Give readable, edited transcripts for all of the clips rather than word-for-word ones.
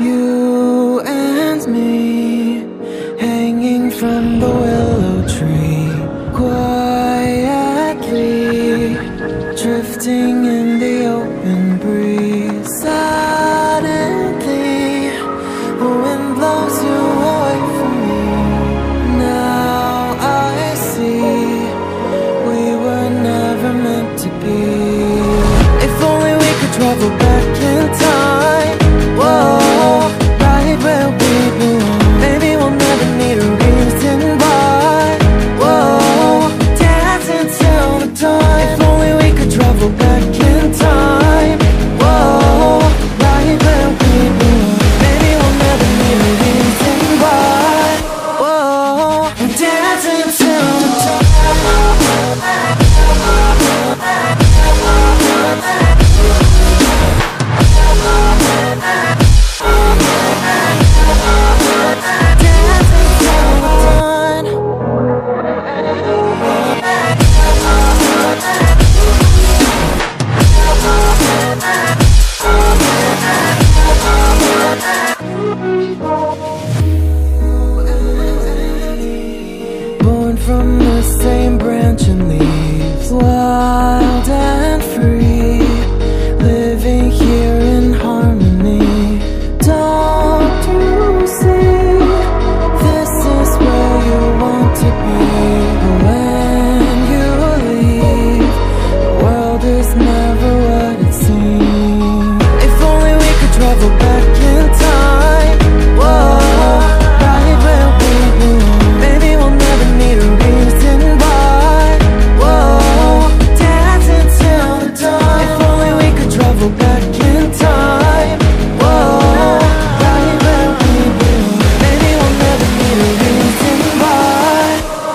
you and me, hanging from the willow tree, quietly drifting in the open breeze. Suddenly, the wind blows you away from me. Now I see we were never meant to be. If only we could travel back in time. Whoa, right where we belong. Maybe we'll never need a reason why. Whoa, dance until the dawn. If only we could travel back in time. Whoa, right where we belong. Maybe we'll never need a reason why. Whoa, dance until the dawn. Born from the same branch and leaves, wild and free, living here in harmony. Don't you see, this is where you want to be. But when you leave, the world is never what it seems. If only we could travel back in time. Whoa, right where we belong. Maybe we'll never need a reason why. Whoa, dance until the dawn. If only we could travel back in time. Whoa, right where we belong. Maybe we'll never need a reason why.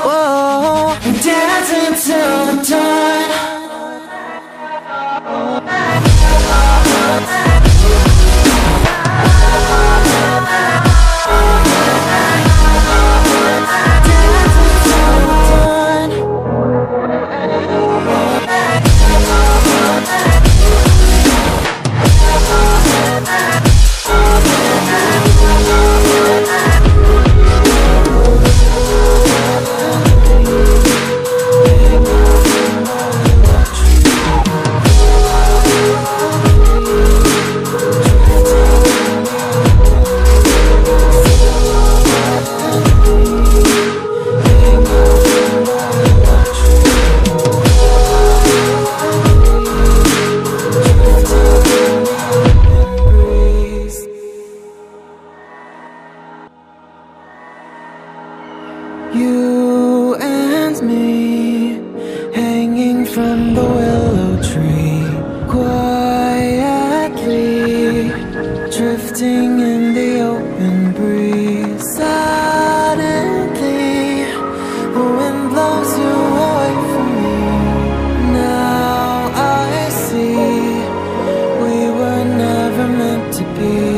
Whoa, dance until the dawn. You and me, hanging from the willow tree, quietly drifting in the open breeze. Suddenly, the wind blows you away from me. Now I see we were never meant to be.